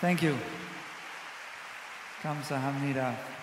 Thank you. 감사합니다.